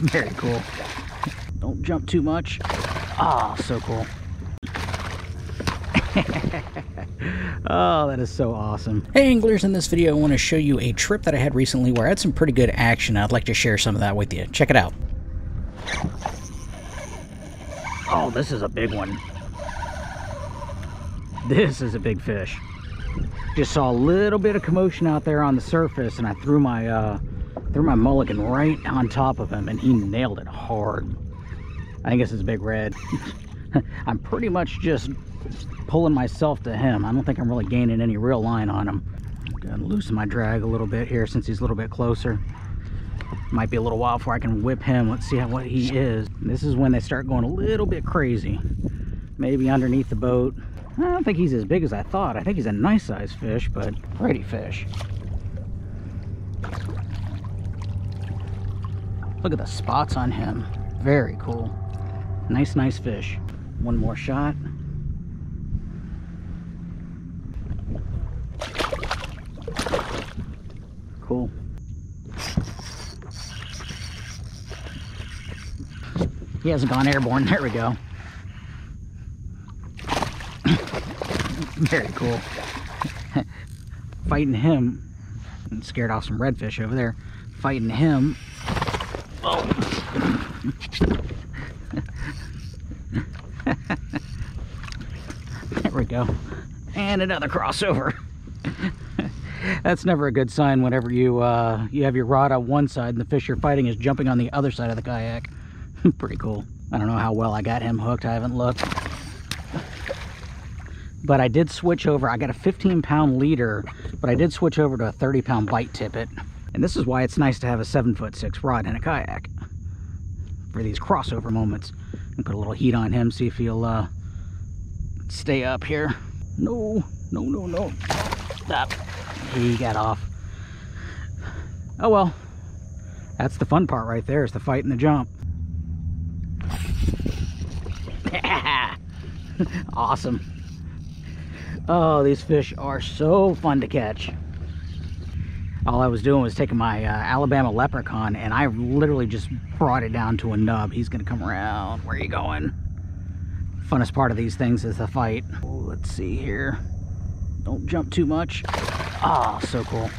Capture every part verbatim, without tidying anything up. Very cool. Don't jump too much. Ah, oh, so cool. Oh, that is so awesome. Hey anglers, in this video I want to show you a trip that I had recently where I had some pretty good action. I'd like to share some of that with you. Check it out. Oh, this is a big one. This is a big fish. Just saw a little bit of commotion out there on the surface and I threw my uh, threw my mulligan right on top of him and he nailed it hard. I think this is a big red. I'm pretty much just pulling myself to him. I don't think I'm really gaining any real line on him. I'm gonna loosen my drag a little bit here since he's a little bit closer. Might be a little while before I can whip him. Let's see how what he is. This is when they start going a little bit crazy. Maybe underneath the boat. I don't think he's as big as I thought. I think he's a nice sized fish, but pretty fish. Look at the spots on him. Very cool. Nice, nice fish. One more shot. Cool. He hasn't gone airborne. There we go. Very cool. Fighting him. Scared off some redfish over there. Fighting him. Oh. There we go. And another crossover. That's never a good sign whenever you uh, you have your rod on one side and the fish you're fighting is jumping on the other side of the kayak. Pretty cool. I don't know how well I got him hooked. I haven't looked. But I did switch over. I got a fifteen pound leader, but I did switch over to a thirty pound bite tippet. And this is why it's nice to have a seven foot six rod in a kayak for these crossover moments. And put a little heat on him, see if he'll uh, stay up here. No, no, no, no. Stop. He got off. Oh well. That's the fun part right there, is the fight and the jump. Awesome. Oh, these fish are so fun to catch. All I was doing was taking my uh, Alabama Leprechaun and I literally just brought it down to a nub. He's gonna come around. Where are you going? Funnest part of these things is the fight. Oh, let's see here. Don't jump too much. Ah, oh, so cool.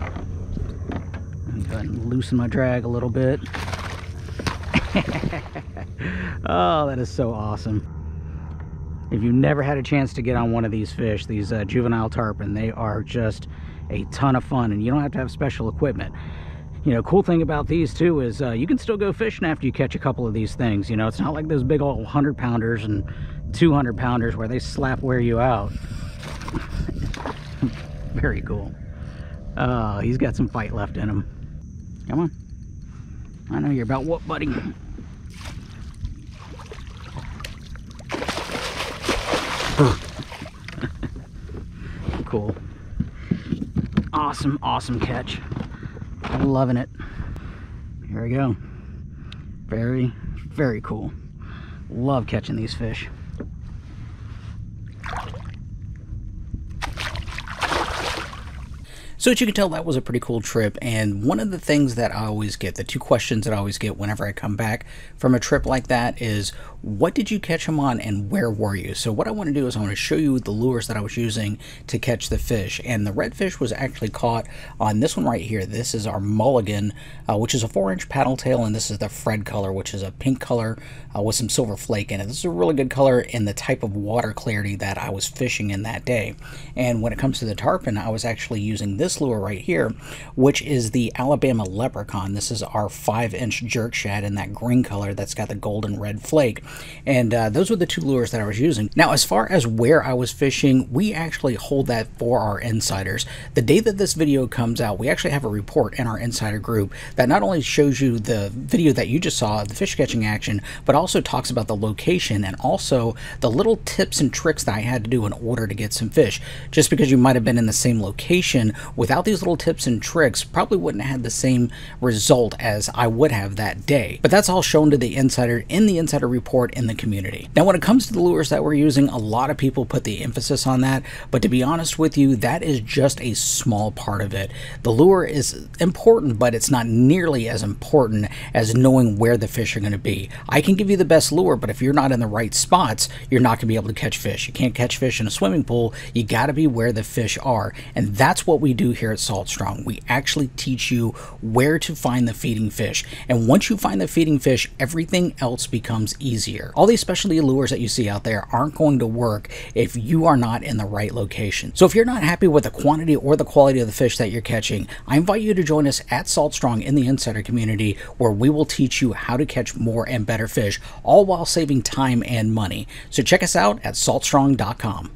I'm going to loosen my drag a little bit. Oh, that is so awesome. If you've never had a chance to get on one of these fish, these uh, juvenile tarpon, they are just a ton of fun, and you don't have to have special equipment. You know, cool thing about these too is uh, you can still go fishing after you catch a couple of these things. You know, it's not like those big old hundred pounders and two hundred pounders where they slap wear you out. Very cool. Uh, he's got some fight left in him. Come on. I know you're about what, buddy? Cool. Awesome, awesome catch. I'm loving it. Here we go. Very, very cool. Love catching these fish. So as you can tell, that was a pretty cool trip, and one of the things that I always get, the two questions that I always get whenever I come back from a trip like that is, what did you catch them on and where were you? So what I want to do is I want to show you the lures that I was using to catch the fish, and the redfish was actually caught on this one right here. This is our mulligan, uh, which is a four inch paddle tail, and this is the Fred color, which is a pink color uh, with some silver flake in it. This is a really good color in the type of water clarity that I was fishing in that day. And when it comes to the tarpon, I was actually using this lure right here, which is the Alabama Leprechaun. This is our five inch jerk shad in that green color that's got the golden red flake, and uh, those were the two lures that I was using. Now, as far as where I was fishing, we actually hold that for our insiders. The day that this video comes out, we actually have a report in our insider group that not only shows you the video that you just saw, the fish catching action, but also talks about the location and also the little tips and tricks that I had to do in order to get some fish. Just because you might have been in the same location with without these little tips and tricks, probably wouldn't have had the same result as I would have that day. But that's all shown to the insider in the insider report in the community. Now, when it comes to the lures that we're using, a lot of people put the emphasis on that, but to be honest with you, that is just a small part of it. The lure is important, but it's not nearly as important as knowing where the fish are going to be. I can give you the best lure, but if you're not in the right spots, you're not going to be able to catch fish. You can't catch fish in a swimming pool. You got to be where the fish are, and that's what we do here at Salt Strong. We actually teach you where to find the feeding fish, and once you find the feeding fish, everything else becomes easier. All these specialty lures that you see out there aren't going to work if you are not in the right location. So if you're not happy with the quantity or the quality of the fish that you're catching, I invite you to join us at Salt Strong in the Insider community, where we will teach you how to catch more and better fish, all while saving time and money. So check us out at salt strong dot com.